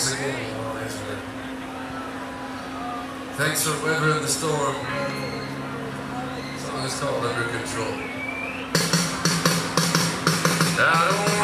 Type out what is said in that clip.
thanks again and all that shit. Thanks for weathering the storm. The song is called Under Control. I don't